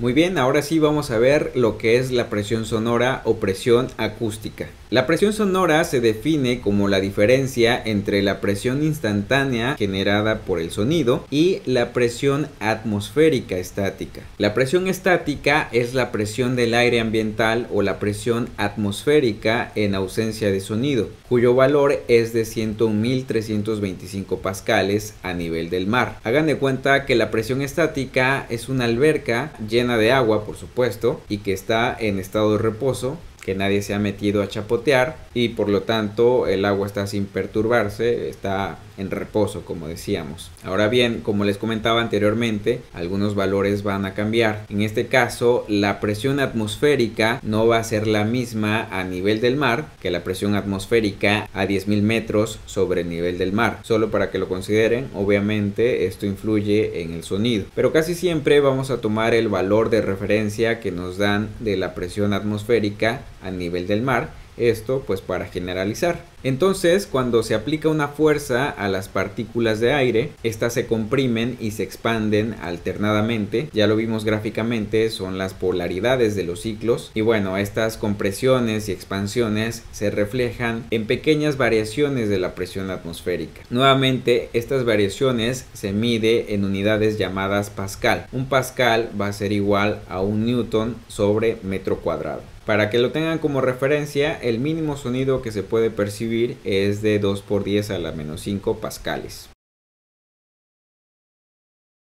Muy bien, ahora sí vamos a ver lo que es la presión sonora o presión acústica. La presión sonora se define como la diferencia entre la presión instantánea generada por el sonido y la presión atmosférica estática. La presión estática es la presión del aire ambiental o la presión atmosférica en ausencia de sonido, cuyo valor es de 101.325 pascales a nivel del mar. Hagan de cuenta que la presión estática es una alberca llena de agua, por supuesto, y que está en estado de reposo, que nadie se ha metido a chapotear y por lo tanto el agua está sin perturbarse, está en reposo, como decíamos. Ahora bien, como les comentaba anteriormente, algunos valores van a cambiar. En este caso, la presión atmosférica no va a ser la misma a nivel del mar que la presión atmosférica a 10.000 metros sobre el nivel del mar. Solo para que lo consideren, obviamente esto influye en el sonido, pero casi siempre vamos a tomar el valor de referencia que nos dan de la presión atmosférica a nivel del mar. Esto pues para generalizar. Entonces, cuando se aplica una fuerza a las partículas de aire, estas se comprimen y se expanden alternadamente. Ya lo vimos gráficamente, son las polaridades de los ciclos. Y bueno, estas compresiones y expansiones se reflejan en pequeñas variaciones de la presión atmosférica. Nuevamente, estas variaciones se mide en unidades llamadas Pascal. Un Pascal va a ser igual a un Newton sobre metro cuadrado. Para que lo tengan como referencia, el mínimo sonido que se puede percibir es de 2 por 10 a la menos 5 pascales.